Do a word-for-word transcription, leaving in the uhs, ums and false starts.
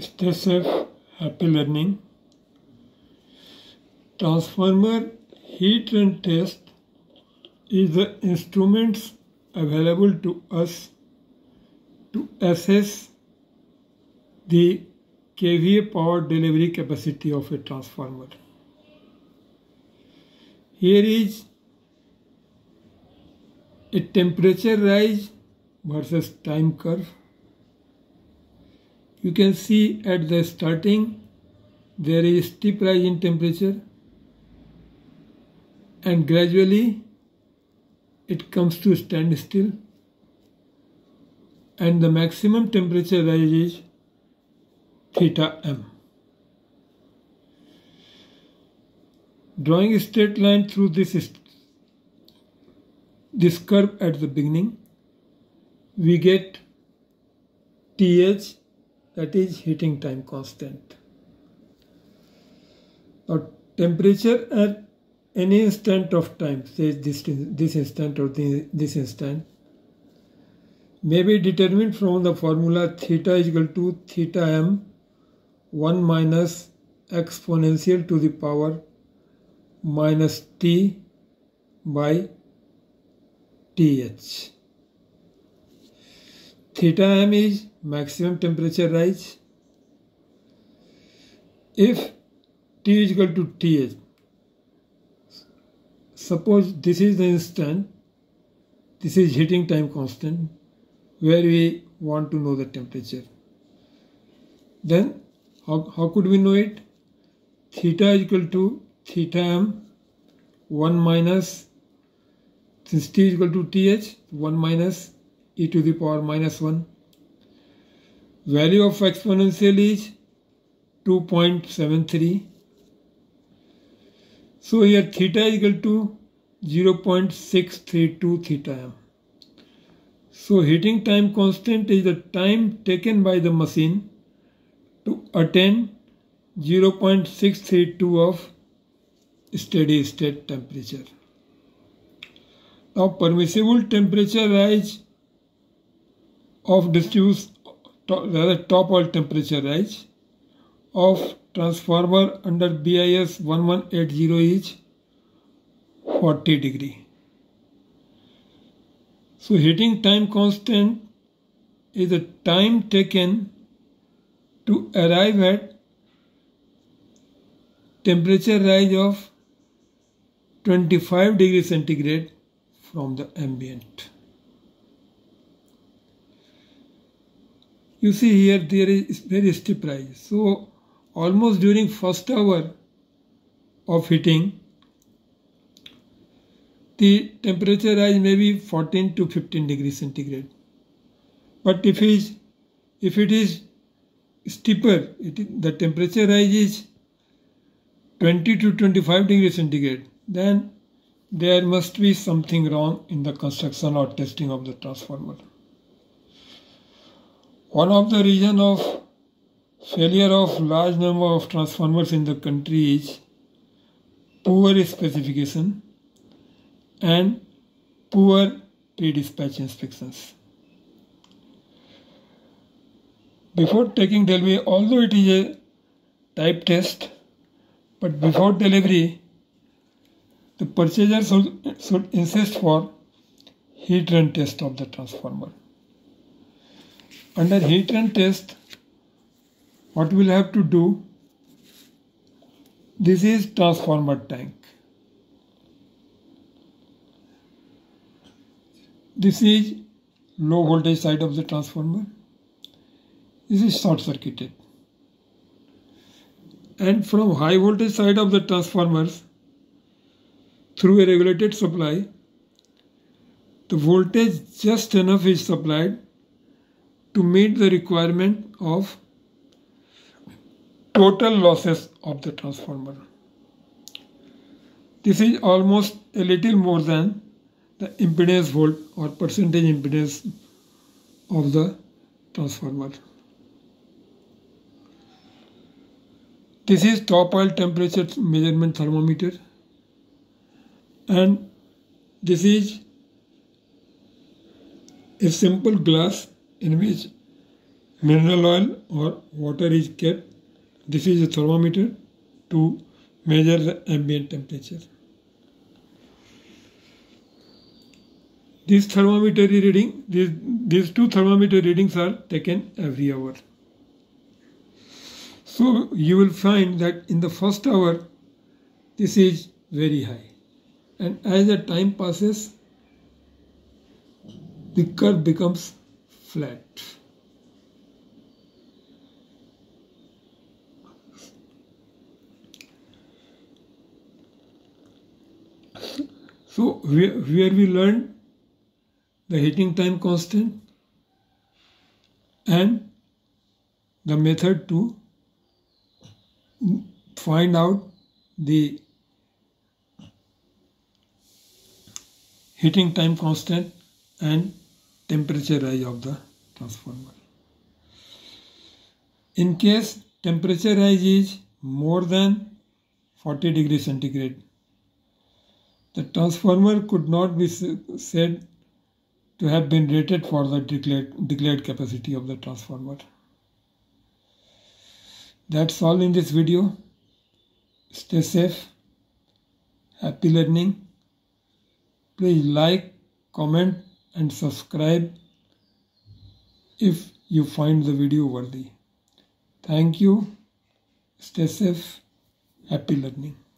Stay safe, happy learning. Transformer heat and test is the instruments available to us to assess the K V A power delivery capacity of a transformer. Here is a temperature rise versus time curve. You can see at the starting there is steep rise in temperature and gradually it comes to standstill, and the maximum temperature rise is theta m. Drawing a straight line through this, this curve at the beginning, we get T H, that is heating time constant. Now temperature at any instant of time, say this, this instant or the, this instant, may be determined from the formula theta is equal to theta m one minus exponential to the power minus t by T H. Theta m is maximum temperature rise. If t is equal to T H, suppose this is the instant, this is heating time constant, where we want to know the temperature. Then how, how could we know it? Theta is equal to theta m one minus, since t is equal to T H, one minus e to the power minus one. Value of exponential is two point seven three. So here theta is equal to zero point six three two theta m. So heating time constant is the time taken by the machine to attain zero point six three two of steady state temperature. Now permissible temperature rise of distribution, rather top all temperature rise of transformer under B I S eleven eighty is forty degree. So heating time constant is the time taken to arrive at temperature rise of twenty-five degree centigrade from the ambient. You see here there is very steep rise. So almost during first hour of heating, the temperature rise may be fourteen to fifteen degrees centigrade. But if it is, if it is steeper, it, the temperature rise is twenty to twenty-five degrees centigrade, then there must be something wrong in the construction or testing of the transformer. One of the reasons of failure of large number of transformers in the country is poor specification and poor pre-dispatch inspections. Before taking delivery, although it is a type test, but before delivery, the purchaser should, should insist for heat run test of the transformer. Under heat run test, what we'll have to do, this is transformer tank. This is low voltage side of the transformer. This is short circuited. And from high voltage side of the transformers, through a regulated supply, the voltage just enough is supplied to meet the requirement of total losses of the transformer. This is almost a little more than the impedance volt or percentage impedance of the transformer. This is top oil temperature measurement thermometer, and this is a simple glass in which Mineral oil or water is kept. This is a thermometer to measure the ambient temperature. This thermometer reading, these, these two thermometer readings are taken every hour. So you will find that in the first hour, this is very high. And as the time passes, the curve becomes flat. So where, where we learned the heating time constant and the method to find out the heating time constant and temperature rise of the transformer. In case temperature rise is more than forty degrees centigrade, the transformer could not be said to have been rated for the declared, declared capacity of the transformer. That's all in this video. Stay safe. Happy learning. Please like, comment and subscribe if you find the video worthy. Thank you. Stay safe. Happy learning.